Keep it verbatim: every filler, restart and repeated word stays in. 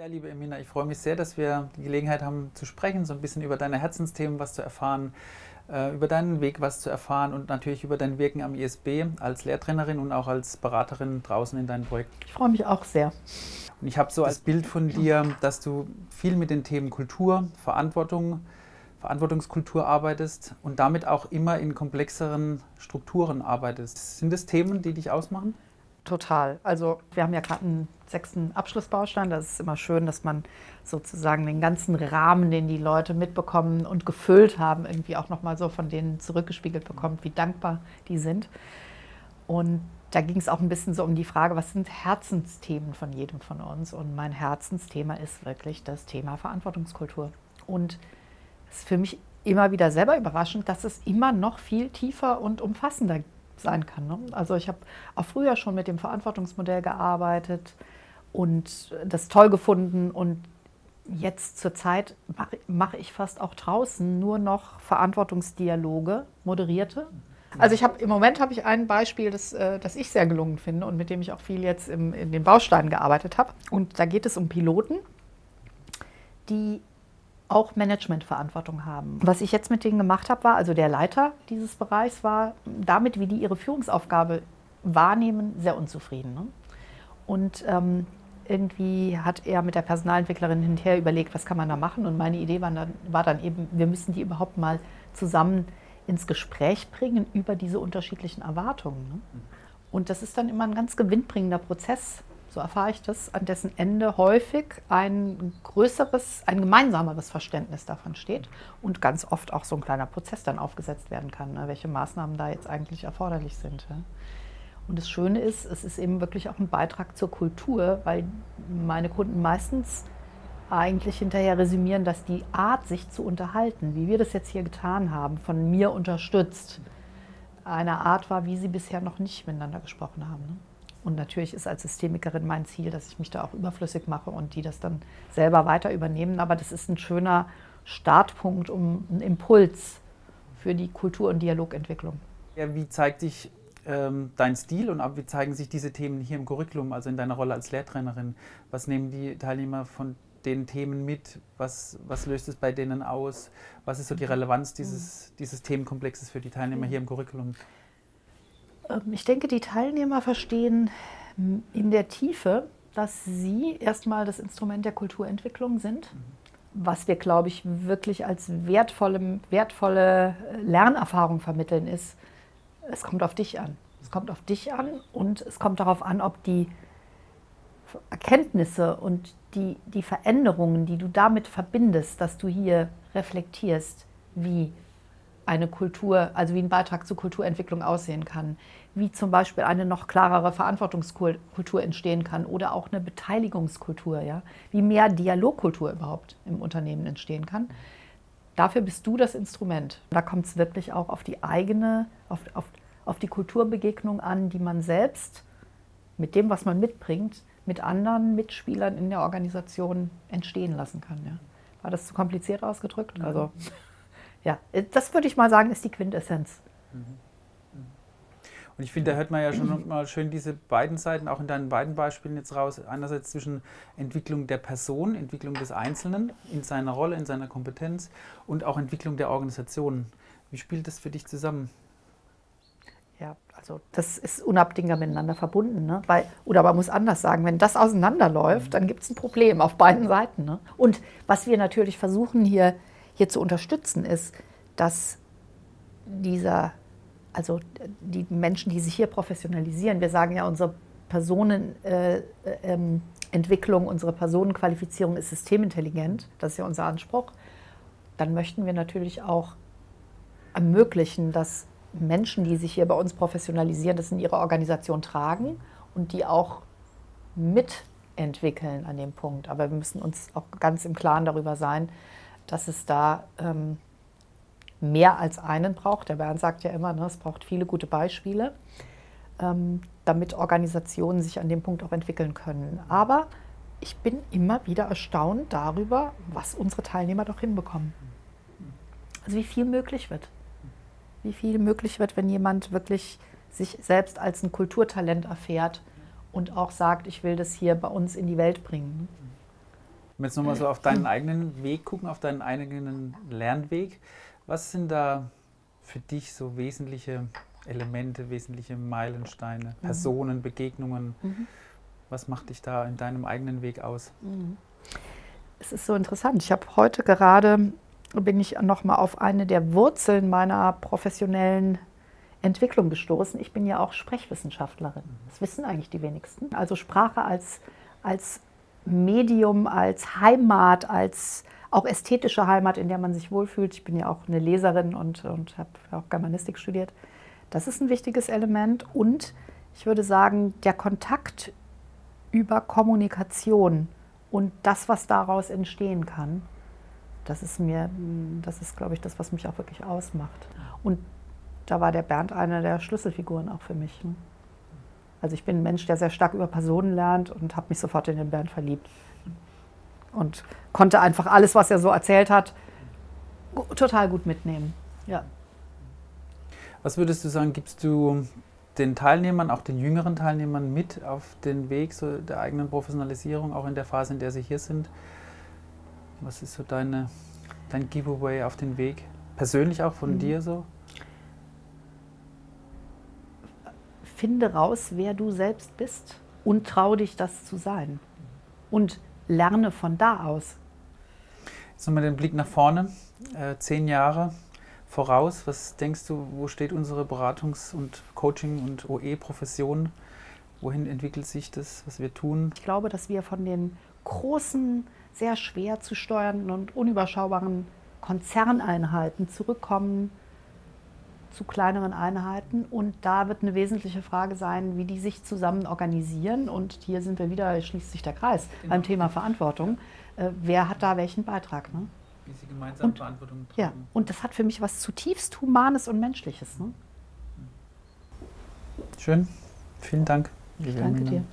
Ja, liebe Irmina, ich freue mich sehr, dass wir die Gelegenheit haben zu sprechen, so ein bisschen über deine Herzensthemen was zu erfahren, äh, über deinen Weg was zu erfahren und natürlich über dein Wirken am I S B als Lehrtrainerin und auch als Beraterin draußen in deinem Projekt. Ich freue mich auch sehr. Und ich habe so als Bild von dir, dass du viel mit den Themen Kultur, Verantwortung, Verantwortungskultur arbeitest und damit auch immer in komplexeren Strukturen arbeitest. Sind das Themen, die dich ausmachen? Total. Also wir haben ja gerade einen sechsten Abschlussbaustein. Das ist immer schön, dass man sozusagen den ganzen Rahmen, den die Leute mitbekommen und gefüllt haben, irgendwie auch nochmal so von denen zurückgespiegelt bekommt, wie dankbar die sind. Und da ging es auch ein bisschen so um die Frage, was sind Herzensthemen von jedem von uns? Und mein Herzensthema ist wirklich das Thema Verantwortungskultur. Und es ist für mich immer wieder selber überraschend, dass es immer noch viel tiefer und umfassender geht. Sein kann. Ne? Also ich habe auch früher schon mit dem Verantwortungsmodell gearbeitet und das toll gefunden und jetzt zurzeit mache mach ich fast auch draußen nur noch Verantwortungsdialoge, moderierte. Also ich habe im Moment habe ich ein Beispiel, das, das ich sehr gelungen finde und mit dem ich auch viel jetzt im, in den Bausteinen gearbeitet habe. Und da geht es um Piloten, die auch Managementverantwortung haben. Was ich jetzt mit denen gemacht habe, war, also der Leiter dieses Bereichs war damit, wie die ihre Führungsaufgabe wahrnehmen, sehr unzufrieden. Ne? Und ähm, irgendwie hat er mit der Personalentwicklerin hinterher überlegt, was kann man da machen. Und meine Idee war dann, war dann eben, wir müssen die überhaupt mal zusammen ins Gespräch bringen über diese unterschiedlichen Erwartungen. Ne? Und das ist dann immer ein ganz gewinnbringender Prozess. So erfahre ich das, an dessen Ende häufig ein größeres, ein gemeinsameres Verständnis davon steht und ganz oft auch so ein kleiner Prozess dann aufgesetzt werden kann, welche Maßnahmen da jetzt eigentlich erforderlich sind. Und das Schöne ist, es ist eben wirklich auch ein Beitrag zur Kultur, weil meine Kunden meistens eigentlich hinterher resümieren, dass die Art, sich zu unterhalten, wie wir das jetzt hier getan haben, von mir unterstützt, eine Art war, wie sie bisher noch nicht miteinander gesprochen haben. Und natürlich ist als Systemikerin mein Ziel, dass ich mich da auch überflüssig mache und die das dann selber weiter übernehmen. Aber das ist ein schöner Startpunkt, um einen Impuls für die Kultur- und Dialogentwicklung. Ja, wie zeigt sich ähm, dein Stil und wie zeigen sich diese Themen hier im Curriculum, also in deiner Rolle als Lehrtrainerin? Was nehmen die Teilnehmer von den Themen mit? Was, was löst es bei denen aus? Was ist so die Relevanz dieses, dieses Themenkomplexes für die Teilnehmer hier im Curriculum? Ich denke, die Teilnehmer verstehen in der Tiefe, dass sie erstmal das Instrument der Kulturentwicklung sind, was wir, glaube ich, wirklich als wertvolle, wertvolle Lernerfahrung vermitteln ist. Es kommt auf dich an. Es kommt auf dich an und es kommt darauf an, ob die Erkenntnisse und die, die Veränderungen, die du damit verbindest, dass du hier reflektierst, wie eine Kultur, also wie ein Beitrag zur Kulturentwicklung aussehen kann, wie zum Beispiel eine noch klarere Verantwortungskultur entstehen kann oder auch eine Beteiligungskultur, ja, wie mehr Dialogkultur überhaupt im Unternehmen entstehen kann. Dafür bist du das Instrument. Da kommt es wirklich auch auf die eigene, auf, auf, auf die Kulturbegegnung an, die man selbst mit dem, was man mitbringt, mit anderen Mitspielern in der Organisation entstehen lassen kann. Ja. War das zu kompliziert ausgedrückt? Also ja, das würde ich mal sagen, ist die Quintessenz. Und ich finde, da hört man ja schon mal schön diese beiden Seiten, auch in deinen beiden Beispielen jetzt raus. Einerseits zwischen Entwicklung der Person, Entwicklung des Einzelnen in seiner Rolle, in seiner Kompetenz und auch Entwicklung der Organisation. Wie spielt das für dich zusammen? Ja, also das ist unabdingbar miteinander verbunden. Ne? Weil, oder man muss anders sagen, wenn das auseinanderläuft, mhm. dann gibt es ein Problem auf beiden Seiten. Ne? Und was wir natürlich versuchen hier, hier zu unterstützen ist, dass dieser, also die Menschen, die sich hier professionalisieren, wir sagen ja, unsere Personenentwicklung, äh, ähm, unsere Personenqualifizierung ist systemintelligent, das ist ja unser Anspruch, dann möchten wir natürlich auch ermöglichen, dass Menschen, die sich hier bei uns professionalisieren, das in ihre Organisation tragen und die auch mitentwickeln an dem Punkt. Aber wir müssen uns auch ganz im Klaren darüber sein, dass es da ähm, mehr als einen braucht. Der Bernd sagt ja immer, ne, es braucht viele gute Beispiele, ähm, damit Organisationen sich an dem Punkt auch entwickeln können. Aber ich bin immer wieder erstaunt darüber, was unsere Teilnehmer doch hinbekommen. Also wie viel möglich wird. Wie viel möglich wird, wenn jemand wirklich sich selbst als ein Kulturtalent erfährt und auch sagt, ich will das hier bei uns in die Welt bringen. Wenn wir jetzt nochmal so auf deinen eigenen Weg gucken, auf deinen eigenen Lernweg, was sind da für dich so wesentliche Elemente, wesentliche Meilensteine, mhm. Personen, Begegnungen? Mhm. Was macht dich da in deinem eigenen Weg aus? Mhm. Es ist so interessant. Ich habe heute gerade, bin ich nochmal auf eine der Wurzeln meiner professionellen Entwicklung gestoßen. Ich bin ja auch Sprechwissenschaftlerin. Das wissen eigentlich die wenigsten. Also Sprache als, als Medium, als Heimat, als auch ästhetische Heimat, in der man sich wohlfühlt. Ich bin ja auch eine Leserin und, und habe auch Germanistik studiert. Das ist ein wichtiges Element. Und ich würde sagen, der Kontakt über Kommunikation und das, was daraus entstehen kann, das ist mir, das ist, glaube ich, das, was mich auch wirklich ausmacht. Und da war der Bernd eine der Schlüsselfiguren auch für mich. Also ich bin ein Mensch, der sehr stark über Personen lernt und habe mich sofort in den Bernd verliebt. Und konnte einfach alles, was er so erzählt hat, total gut mitnehmen. Ja. Was würdest du sagen, gibst du den Teilnehmern, auch den jüngeren Teilnehmern mit auf den Weg so der eigenen Professionalisierung, auch in der Phase, in der sie hier sind? Was ist so deine, dein Giveaway auf den Weg? Persönlich auch von mhm. dir so? Finde raus, wer du selbst bist und trau dich, das zu sein. Und lerne von da aus. Jetzt nochmal den Blick nach vorne, äh, zehn Jahre voraus. Was denkst du, wo steht unsere Beratungs- und Coaching- und O E-Profession? Wohin entwickelt sich das, was wir tun? Ich glaube, dass wir von den großen, sehr schwer zu steuernden und unüberschaubaren Konzerneinheiten zurückkommen zu kleineren Einheiten, und da wird eine wesentliche Frage sein, wie die sich zusammen organisieren, und hier sind wir wieder, schließt sich der Kreis, genau, beim Thema Verantwortung. Äh, wer hat da welchen Beitrag? Ne? Wie sie gemeinsam und, Verantwortung tragen. Ja, und das hat für mich was zutiefst Humanes und Menschliches. Ne? Schön, vielen Dank. Ich danke dir.